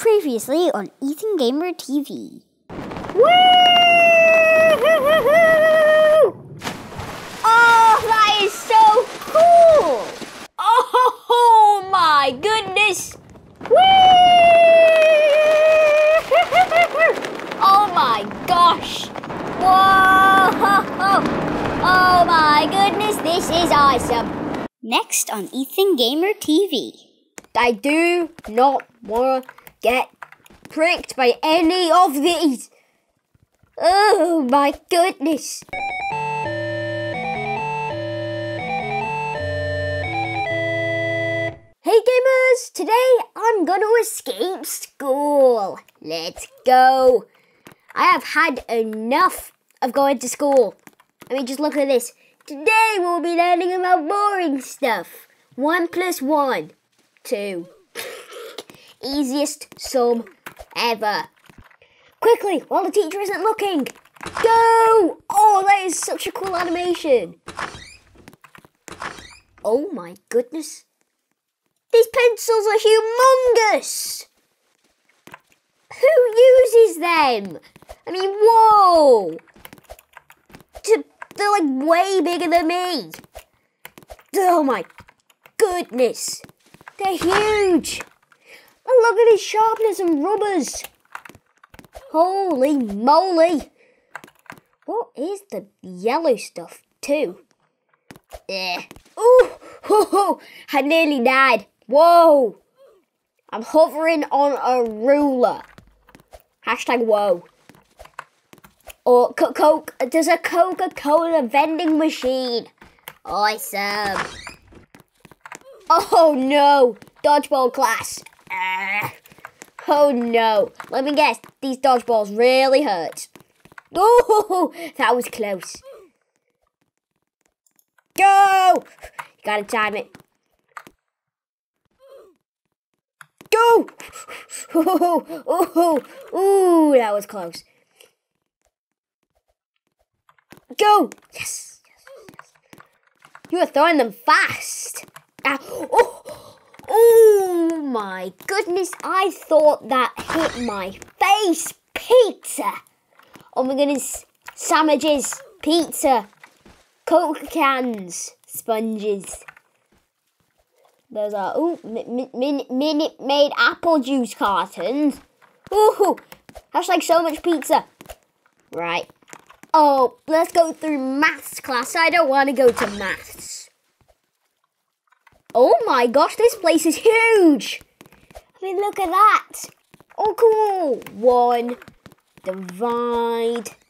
Previously on Ethan Gamer TV. Woo-hoo-hoo-hoo! Oh, that is so cool! Oh my goodness! Woo-hoo-hoo-hoo! Oh my gosh! Whoa! Oh my goodness, this is awesome! Next on Ethan Gamer TV. I do not want get pricked by any of these. Oh my goodness. Hey gamers, today I'm gonna escape school. Let's go. I have had enough of going to school. I mean, just look at this. Today we'll be learning about boring stuff. 1 + 1, 2. Easiest sum ever. Quickly, while the teacher isn't looking. Go! Oh, that is such a cool animation. Oh my goodness. These pencils are humongous. Who uses them? I mean, whoa. They're like way bigger than me. Oh my goodness. They're huge. And look at his sharpness and rubbers. Holy moly. What is the yellow stuff too? Yeah. Ooh, ho, ho. I nearly died. Whoa. I'm hovering on a ruler. Hashtag whoa. Or Coke. There's a Coca-Cola vending machine. Awesome. Oh no. Dodgeball class. Oh no, let me guess, these dodgeballs really hurt. Oh, that was close. Go! You gotta time it. Go! Ooh, that was close. Go! Yes! You were throwing them fast. Oh my goodness, I thought that hit my face. Pizza. Oh my goodness, sandwiches, pizza, Coke cans, sponges. Those are, ooh, Minute Maid apple juice cartons. Ooh, that's like so much pizza. Right. Oh, let's go through maths class. I don't want to go to maths. Oh my gosh, this place is huge! I mean, look at that! Oh, cool! 1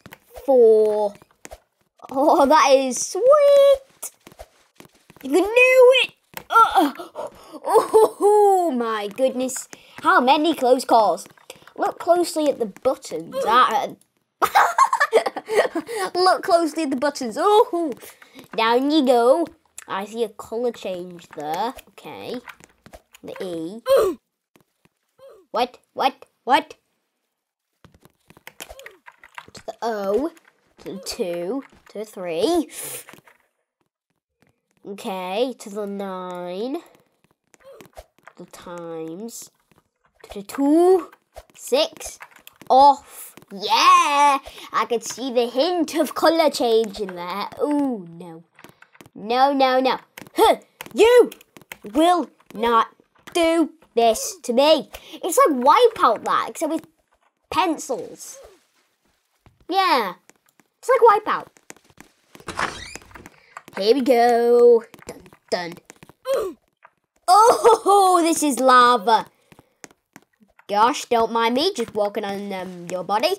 / 4. Oh, that is sweet! You knew it! Oh my goodness! How many close calls? Look closely at the buttons. Look closely at the buttons. Oh, down you go. I see a colour change there. Okay. The E. What? To the O. To the 2. To the 3. Okay. To the 9. The times. To the 2. 6. Off. Yeah! I could see the hint of colour change in there. Ooh, no. No. Huh, you will not do this to me. It's like Wipeout that, except with pencils. Yeah, it's like Wipeout. Here we go. Dun, dun. Oh, this is lava. Gosh, don't mind me just walking on your body.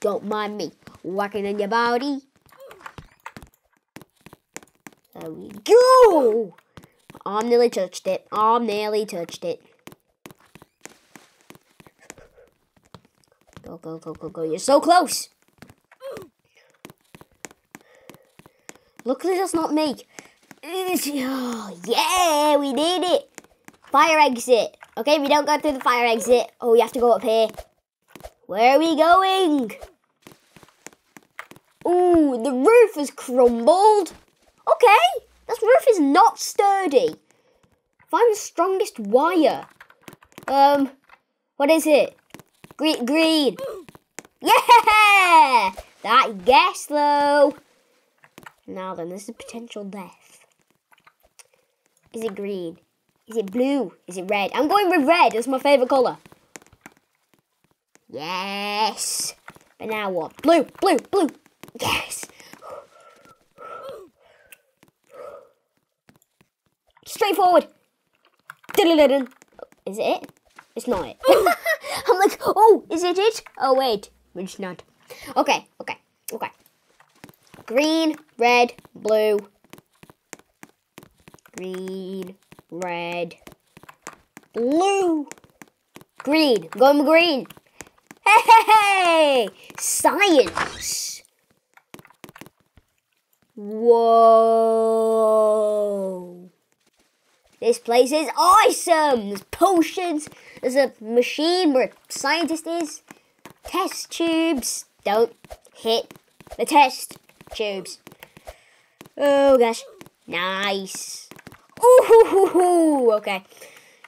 Don't mind me walking on your body. There we go! I nearly touched it. I nearly touched it. Go. You're so close! Luckily, that's not me. Oh, yeah, we did it! Fire exit. Okay, we don't go through the fire exit. Oh, you have to go up here. Where are we going? Ooh, the roof has crumbled. Okay, this roof is not sturdy. Find the strongest wire. What is it? Green. Yeah! That guess, though. Now then, this is potential death. Is it green? Is it blue? Is it red? I'm going with red. That's my favourite colour. Yes. But now what? Blue, blue, blue. Yes. Straightforward. Dun-dun-dun. Is it it? It's not it. I'm like, oh, is it it? Oh, wait. It's not. Okay, okay, okay. Green, red, blue. Green, red, blue. Green. Going green. Hey! Science. Whoa. This place is awesome. There's potions. There's a machine where a scientist is. Test tubes. Don't hit the test tubes. Oh gosh. Nice. Ooh hoo hoo hoo. Okay.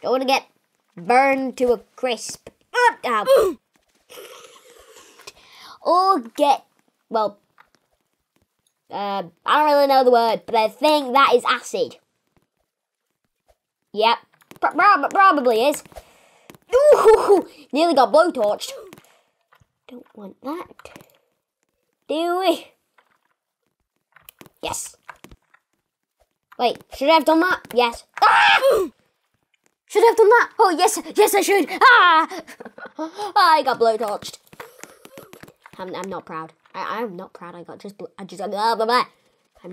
Don't want to get burned to a crisp. Or get, well, I don't really know the word, but I think that is acid. Yep. Probably is. Ooh, nearly got blowtorched. Don't want that. Do we? Yes. Wait, should I have done that? Yes. Ah! Should I have done that? Oh, yes. Yes, I should. Ah! I got blowtorched. I'm not proud. I'm not proud. I'm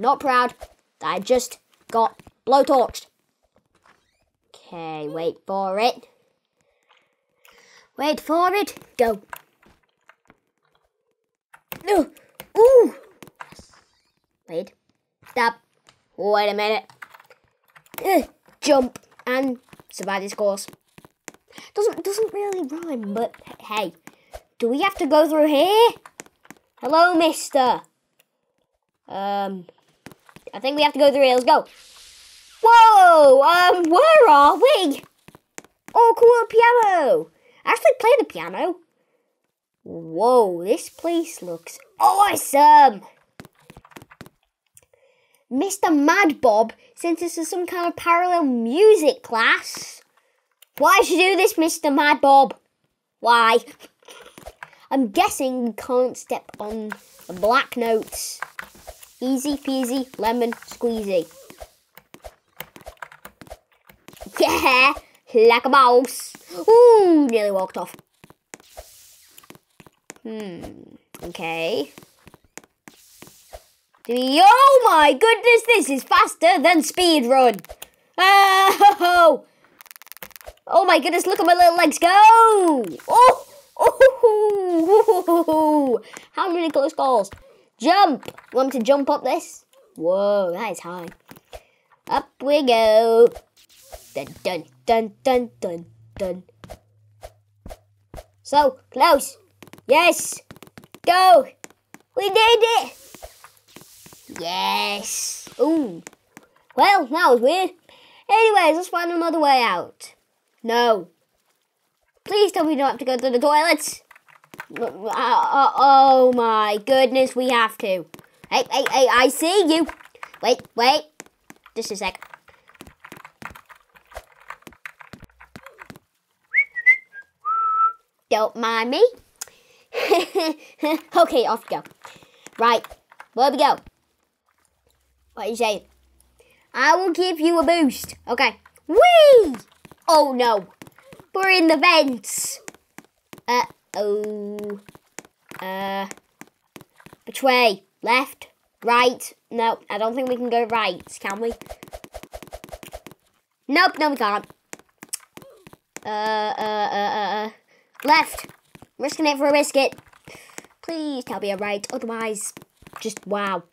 not proud that I just got blowtorched. Okay, wait for it. Wait for it. Go. No. Ooh. Wait. Stop. Wait a minute. Jump and survive this course. Doesn't really rhyme, but hey, do we have to go through here? Hello, mister. I think we have to go through here. Let's go. Whoa! Where are we? Oh, cool piano. I actually play the piano. Whoa, this place looks awesome. Mr. Mad Bob, since this is some kind of parallel music class, why did you do this, Mr. Mad Bob? Why? I'm guessing we can't step on the black notes. Easy peasy, lemon squeezy. Yeah, like a mouse. Ooh, nearly walked off. Okay. Oh my goodness, this is faster than speedrun. Oh. Oh my goodness, look at my little legs go. Oh, oh. How many close calls? Jump. Want me to jump up this? Whoa, that is high. Up we go. Dun, dun, dun, dun, dun, dun. So close. Yes. Go. We did it. Yes. Ooh. Well, that was weird. Anyways, let's find another way out. No. Please tell me we don't have to go to the toilets. Oh my goodness, we have to. Hey, hey, hey, I see you. Wait, wait. Just a sec. Don't mind me. Okay, off you go. Right, where we go? What are you saying? I will give you a boost. Okay. Whee! Oh no. We're in the vents. Uh-oh. Which way? Left? Right? No, I don't think we can go right, can we? Nope, no we can't. Left. Risking it for a biscuit. Please tell me I'm right, otherwise, just wow.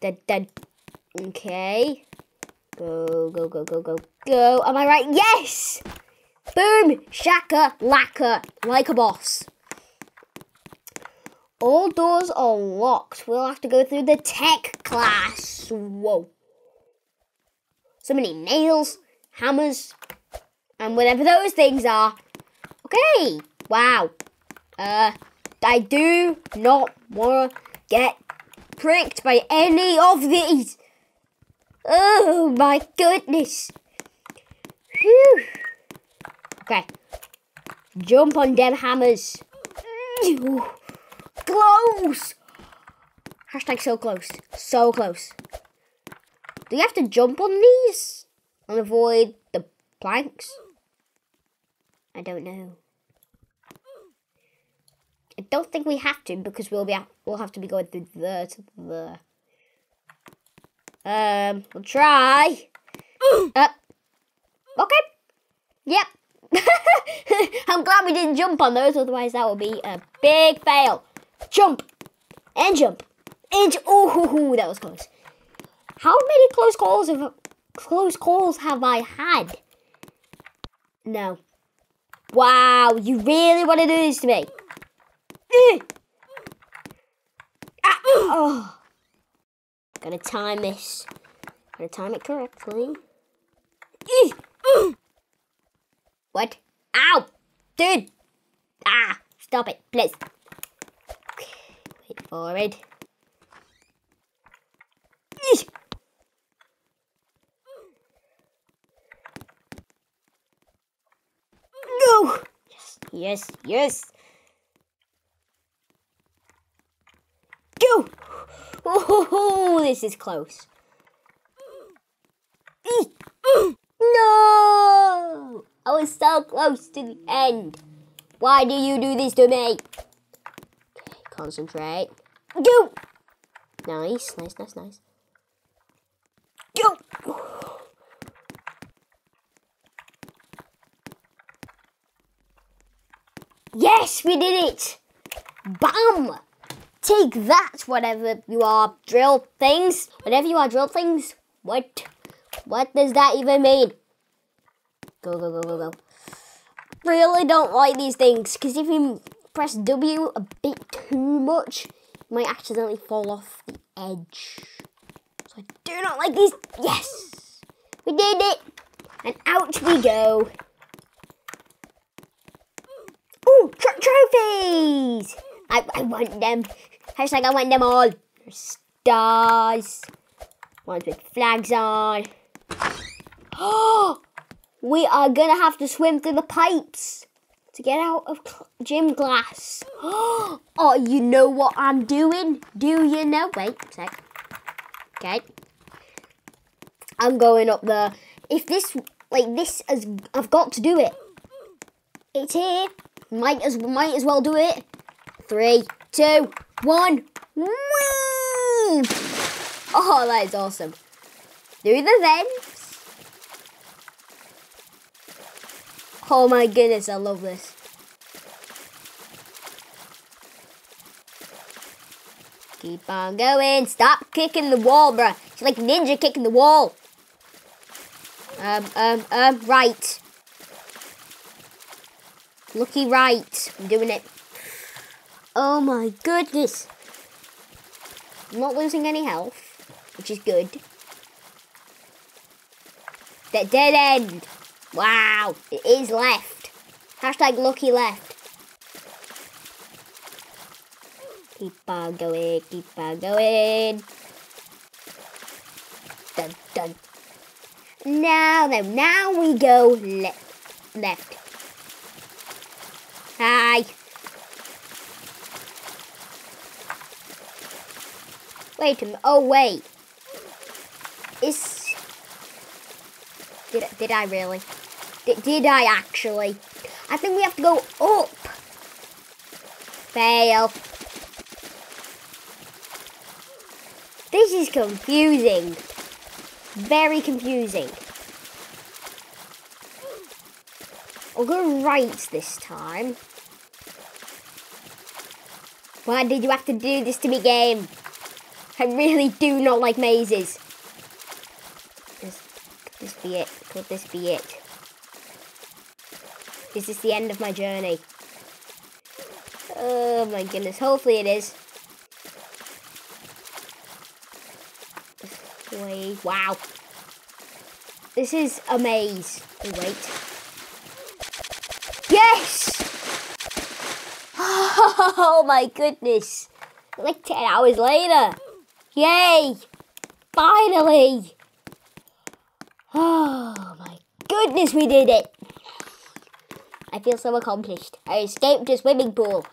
Dun, dun. Okay. Go, go, go, go, go, go. Am I right? Yes! Boom! Shaka, lacka, like a boss. All doors are locked. We'll have to go through the tech class. Whoa. So many nails, hammers, and whatever those things are. Okay, wow. I do not want to get pricked by any of these. Oh my goodness. Phew. Okay. Jump on them hammers. Close. Hashtag so close. So close. Do you have to jump on these? And avoid the planks? I don't know. I don't think we have to because we'll have to be going through there to there. We'll try. Okay. Yep. I'm glad we didn't jump on those, otherwise that would be a big fail. Jump. And jump. And oh, that was close. How many close calls have I had? No. Wow, you really want to do this to me? Ah, oh. Gotta time this. Gotta time it correctly. What? Ow! Dude! Ah! Stop it, please. Okay, wait for it. No! Yes, yes, yes. Go! Oh, this is close. No! I was so close to the end. Why do you do this to me? Okay, concentrate. Go! Nice, nice, nice, nice. Go! Yes, we did it! Bam! Take that, whatever you are, drill things. Whatever you are, drill things. What? What does that even mean? Go, go, go, go, go. Really don't like these things, because if you press W a bit too much, you might accidentally fall off the edge. So I do not like these. Yes! We did it! And out we go. Ooh, trophies! I want them. Hashtag I want them all. Stars. Ones with flags on. Oh! We are gonna have to swim through the pipes to get out of gym class. Oh, you know what I'm doing? Do you know? Wait a sec. Okay. I'm going up there. If this, like this, as I've got to do it. It's here. Might as well do it. 3, 2, 1. Whee! Oh, that is awesome. Through the vents. Oh my goodness, I love this. Keep on going. Stop kicking the wall, bruh. It's like ninja kicking the wall. Right. Lucky right. I'm doing it. Oh my goodness. I'm not losing any health, which is good. That dead end. Wow, it is left. Hashtag lucky left. Keep on going, keep on going. Dun, dun. Now then, now we go left. Hi. Wait a minute, oh wait. Did I really? Did I actually? I think we have to go up. Fail. This is confusing. Very confusing. I'll go right this time. Why did you have to do this to me, game? I really do not like mazes. Could this be it? Could this be it? Is this the end of my journey? Oh my goodness, hopefully it is. Wait, wow. This is a maze. Oh, wait. Yes! Oh my goodness. Like 10 hours later. Yay! Finally! Oh my goodness, we did it! I feel so accomplished. I escaped a swimming pool.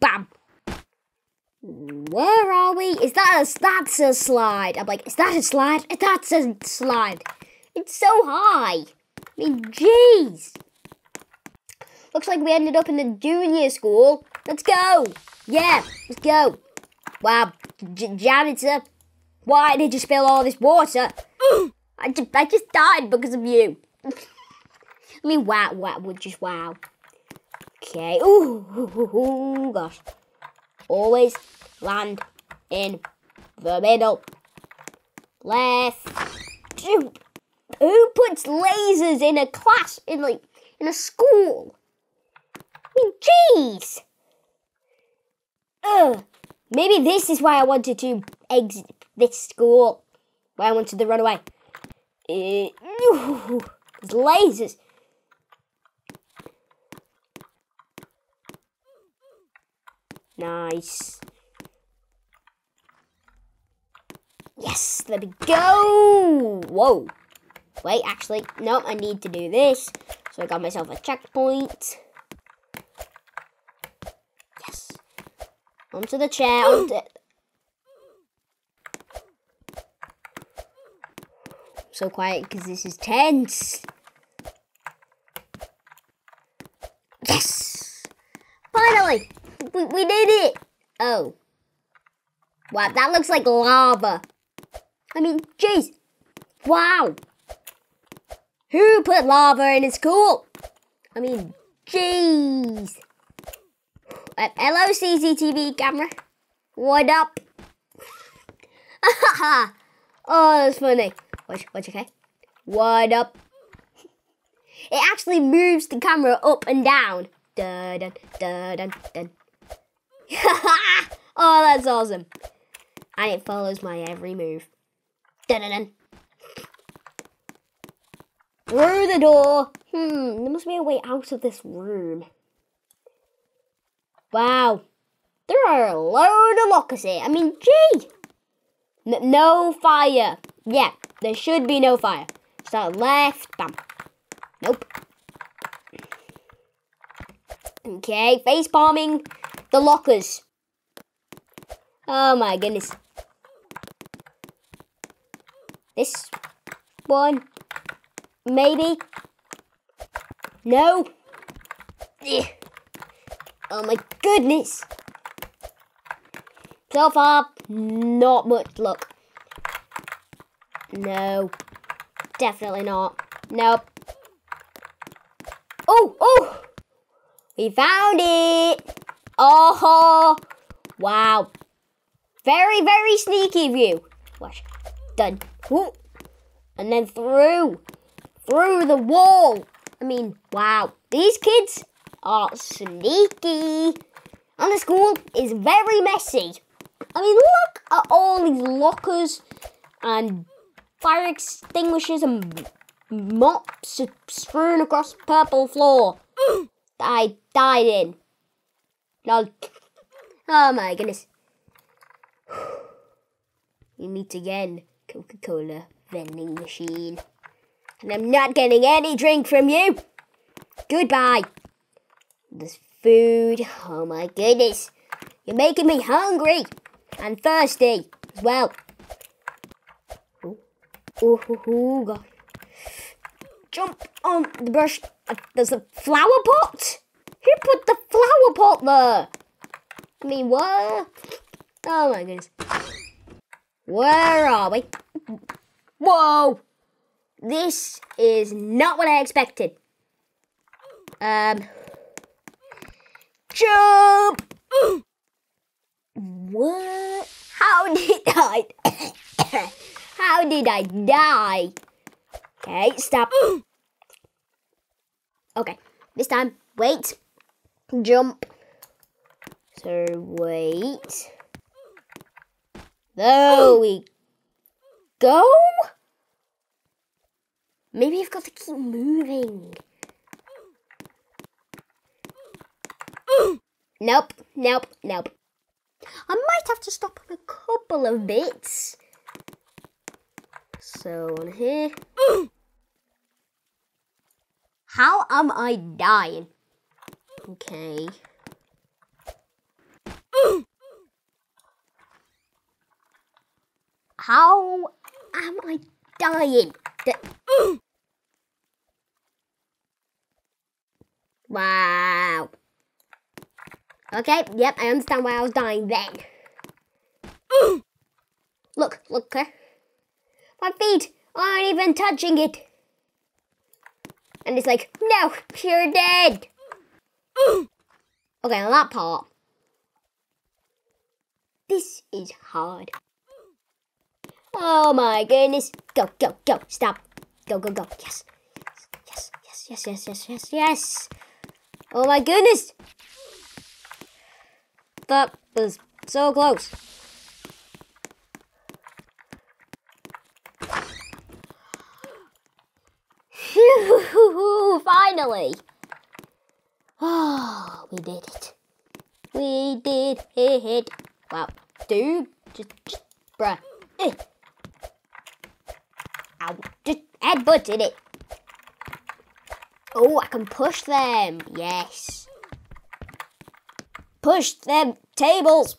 Bam! Where are we? Is that a, that's a slide? I'm like, is that a slide? That's a slide. It's so high. I mean, jeez. Looks like we ended up in the junior school. Let's go. Yeah, let's go. Wow, janitor, why did you spill all this water? I just died because of you. I mean, wow. Okay, ooh, gosh. Always land in the middle. Left. Who puts lasers in a class, in a school? I mean, jeez. Ugh. Maybe this is why I wanted to exit this school. Why I wanted to run away. There's lasers. Nice. Yes, there we go. Whoa. Wait, actually, no, I need to do this. So I got myself a checkpoint. Yes. Onto the chair. So quiet because this is tense. Yes. Finally. We did it! Oh. Wow, that looks like lava. I mean, jeez. Wow. Who put lava in a school? I mean, jeez. Hello, CCTV camera. What up? Oh, that's funny. Watch, okay? What up? It actually moves the camera up and down. Dun, dun, dun, dun, dun. Oh, that's awesome. And it follows my every move. Dun dun dun. Through the door. There must be a way out of this room. Wow. There are a load of lockers here. I mean, gee. No fire. Yeah, there should be no fire. Start left. Bam. Nope. Okay, face palming. The lockers. Oh my goodness. This one. Maybe. No. Ugh. Oh my goodness. So far, not much luck. No. Definitely not. Nope. Oh. We found it. Oh, wow. Very, very sneaky view. Watch. Done. Woo. And then through the wall. I mean, wow. These kids are sneaky. And the school is very messy. I mean, look at all these lockers and fire extinguishers and mops strewn across the purple floor. I died in. Oh my goodness. We meet again, Coca-Cola vending machine. And I'm not getting any drink from you. Goodbye. There's food. Oh my goodness. You're making me hungry and thirsty as well. Oh, gosh. Jump on the brush. There's a flower pot. Who put the flower pot there? I mean, what? Oh my goodness. Where are we? Whoa! This is not what I expected. Jump! What? How did I die? Okay, stop. Okay, this time, wait. Jump. So wait. There we go. Maybe I've got to keep moving. Nope. I might have to stop on a couple of bits. So on here. How am I dying? Okay. How am I dying? Wow. Okay, yep, I understand why I was dying then. Look, okay. My feet aren't even touching it. And it's like, no, you're dead. Okay, on that part. This is hard. Oh my goodness. Go, stop. Go, yes. Yes. Oh my goodness. That was so close. Phew, finally. Oh, we did it. We did it. Wow, dude, just bruh. I just headbutted it. Oh, I can push them. Yes. Push them tables.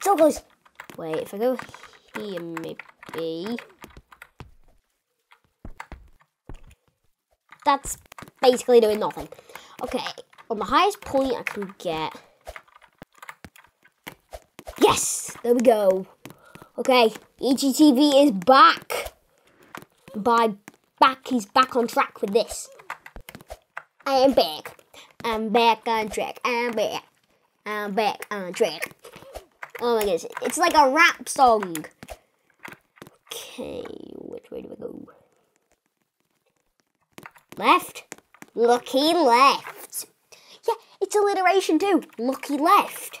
So close. Wait, if I go here, maybe. That's basically doing nothing. Okay, on the highest point I can get. Yes, there we go. Okay, EGTV is back. By back, he's back on track with this. I'm back on track. Oh my goodness, it's like a rap song. Okay, which way do I go? Left? Lucky left. Yeah, it's alliteration too. Lucky left.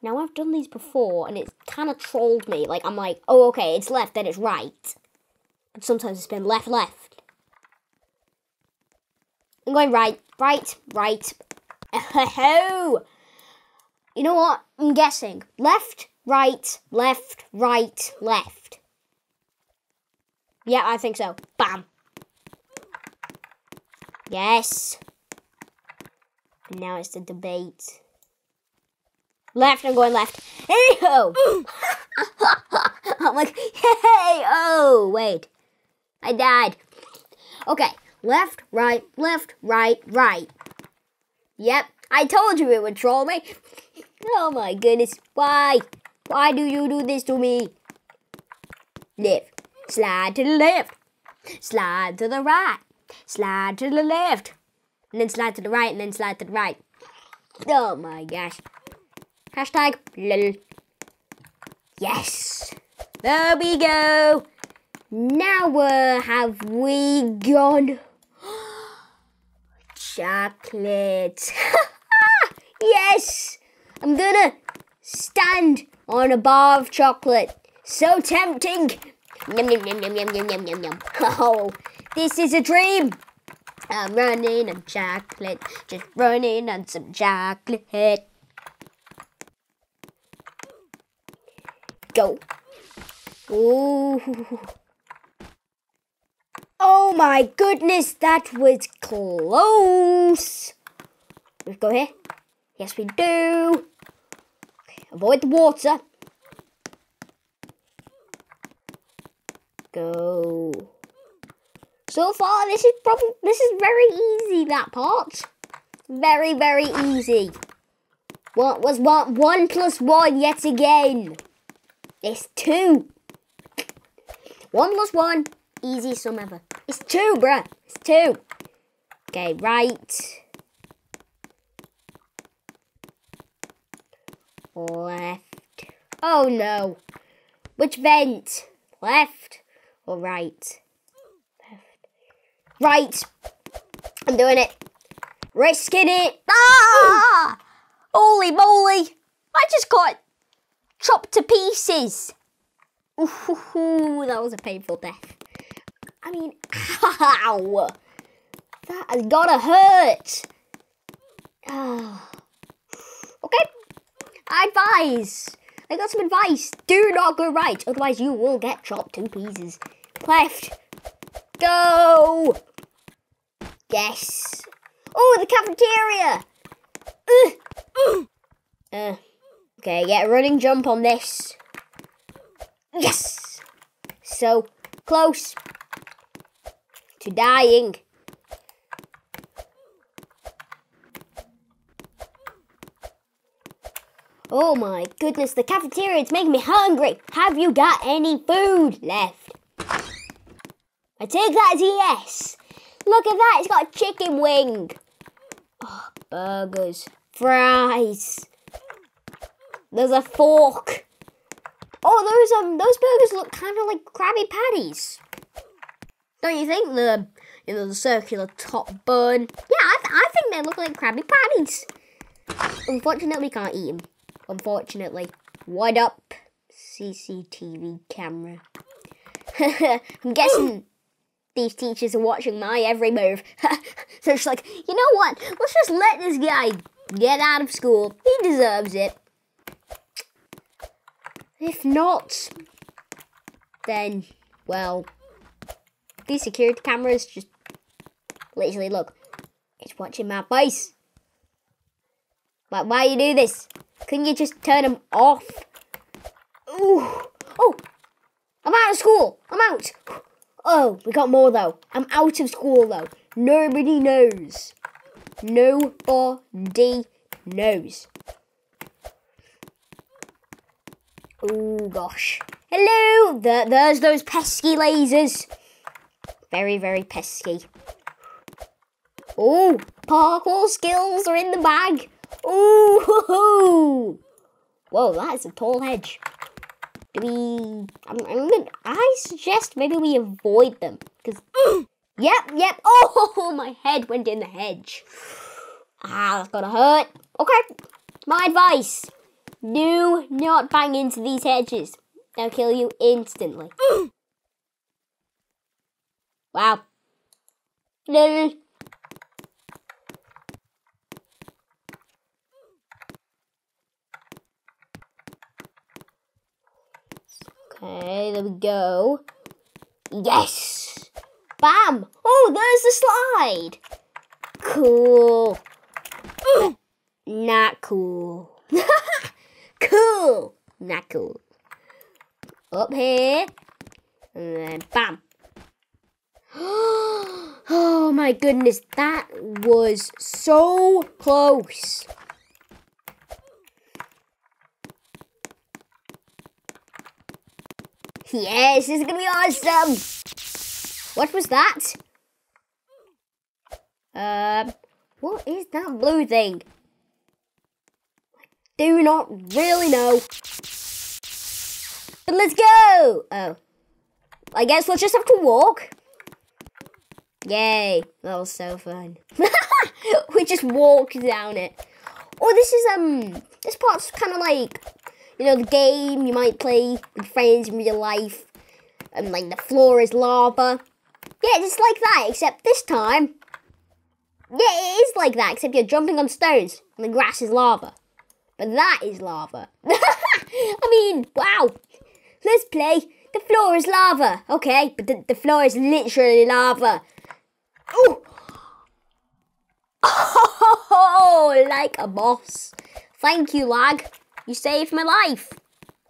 Now, I've done these before, and it's kind of trolled me. Like, I'm like, oh, okay, it's left, then it's right. But sometimes it's been left, left. I'm going right. Ho-ho! You know what? I'm guessing. Left, right. Yeah, I think so. Bam. Yes. And now it's the debate. Left, I'm going left. Hey ho! I'm like, hey, oh, wait. I died. Okay. Left, right. Yep, I told you it would troll me. Oh my goodness, why? Why do you do this to me? Left, slide to the left, slide to the right, slide to the left, and then slide to the right, and then slide to the right. Oh my gosh. Hashtag lol. Yes, there we go. Now where have we gone? Chocolate. Yes, I'm gonna stand on a bar of chocolate. So tempting. Yum, yum, yum, yum, yum, yum, yum, yum, yum. Oh, this is a dream. I'm running on chocolate. Just running on some chocolate. Go. Ooh. Oh my goodness, that was close. Let's go here. Yes, we do. Okay, avoid the water. Go. So far, this is very easy. That part, very easy. What was what? 1 plus 1 yet again. It's 2. 1 plus 1, easiest sum ever. It's 2, bruh. It's 2. Okay, right. Left. Oh no. Which vent? Left or right? Left. Right. I'm doing it. Risking it. Ah! Holy moly. I just got chopped to pieces. Ooh, that was a painful death. I mean, ow. That has gotta hurt. Okay. Advice. I got some advice. Do not go right, otherwise you will get chopped to pieces. Left. Go. Yes. Oh, the cafeteria. Okay, yeah, running jump on this. Yes. So close to dying. Oh my goodness, the cafeteria is making me hungry. Have you got any food left? I take that as a yes. Look at that, it's got a chicken wing. Oh, burgers, fries. There's a fork. Oh, those burgers look kind of like Krabby Patties. Don't you think? The, you know, the circular top bun. Yeah, I think they look like Krabby Patties. Unfortunately, we can't eat them. Unfortunately. What up, CCTV camera? I'm guessing these teachers are watching my every move. They're just like, you know what? Let's just let this guy get out of school. He deserves it. If not, then, well, these security cameras just literally look. It's watching my face. Like, why you do this? Couldn't you just turn them off? Ooh. Oh, I'm out of school. I'm out. Oh, we got more though. I'm out of school though. Nobody knows. Nobody knows. Oh gosh. Hello. There's those pesky lasers. Very, very pesky. Oh, parkour skills are in the bag. Ooh! Whoa, that is a tall hedge. Do we? I suggest maybe we avoid them because. Yep. Oh, my head went in the hedge. Ah, that's gonna hurt. Okay, my advice: do not bang into these hedges. They'll kill you instantly. Wow. Okay, there we go. Yes! Bam! Oh, there's the slide! Cool. Not cool. Cool. Not cool. Up here. And then bam. Oh my goodness, that was so close. Yes, this is gonna be awesome. What was that? What is that blue thing? I do not really know. But let's go. Oh, I guess we'll just have to walk. Yay! That was so fun. We just walked down it. Oh, this is this part's kind of like. You know, the game you might play with friends in real life. And, like, the floor is lava. Yeah, just like that, except this time. Yeah, it is like that, except you're jumping on stones. And the grass is lava. But that is lava. I mean, wow. Let's play. The floor is lava. Okay, but the floor is literally lava. Ooh. Oh, like a boss. Thank you, lag. You saved my life.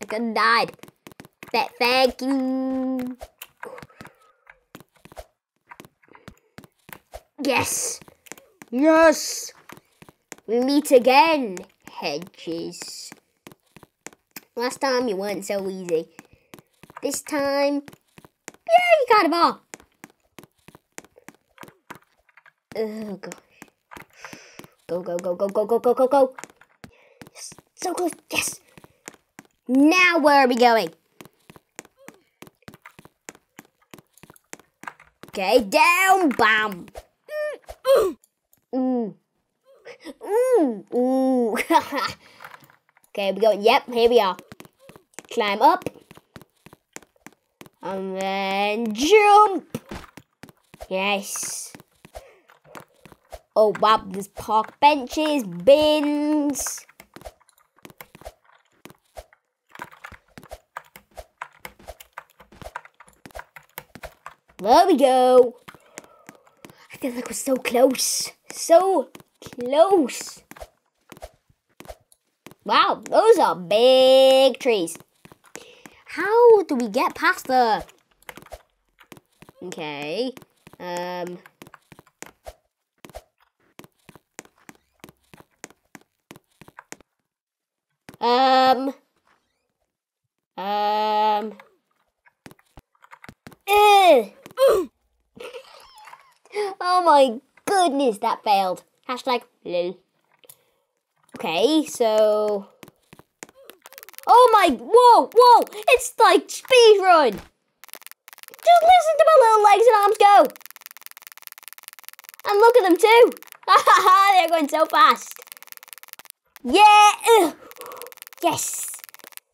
I could have died. Thank you. Yes. Yes. We meet again, hedges. Last time you weren't so easy. This time, yeah, you kind of are. Oh, gosh. Go, go, go, go, go, go, go, go, go. So close, yes. Now where are we going? Okay, down, bam. Ooh. Ooh. Ooh. Okay, we go, yep, here we are. Climb up. And then jump. Yes. Oh wow, there's park benches, bins. There we go. I feel like we're so close. So close. Wow, those are big trees. How do we get past the... Okay. Oh my goodness, that failed. Hashtag lol. Okay, so... Oh my... Whoa, whoa! It's like speedrun! Just listen to my little legs and arms go! And look at them too! Ha ha ha, they're going so fast! Yeah! Ugh. Yes!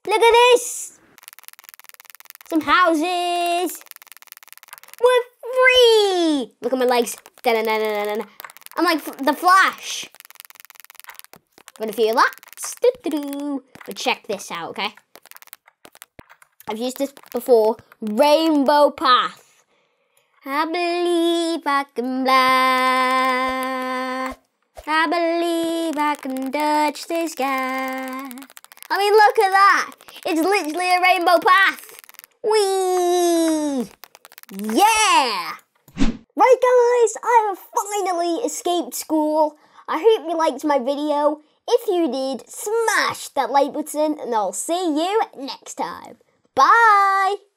Look at this! Some houses! We're free! Look at my legs. Da-da-da-da-da-da. I'm like the Flash. Gonna feel that. Do-do-do. But check this out, okay? I've used this before. Rainbow path. I believe I can fly. I believe I can touch the sky. I mean, look at that. It's literally a rainbow path. Whee! Yeah! Right guys, I have finally escaped school. I hope you liked my video. If you did, smash that like button and I'll see you next time. Bye!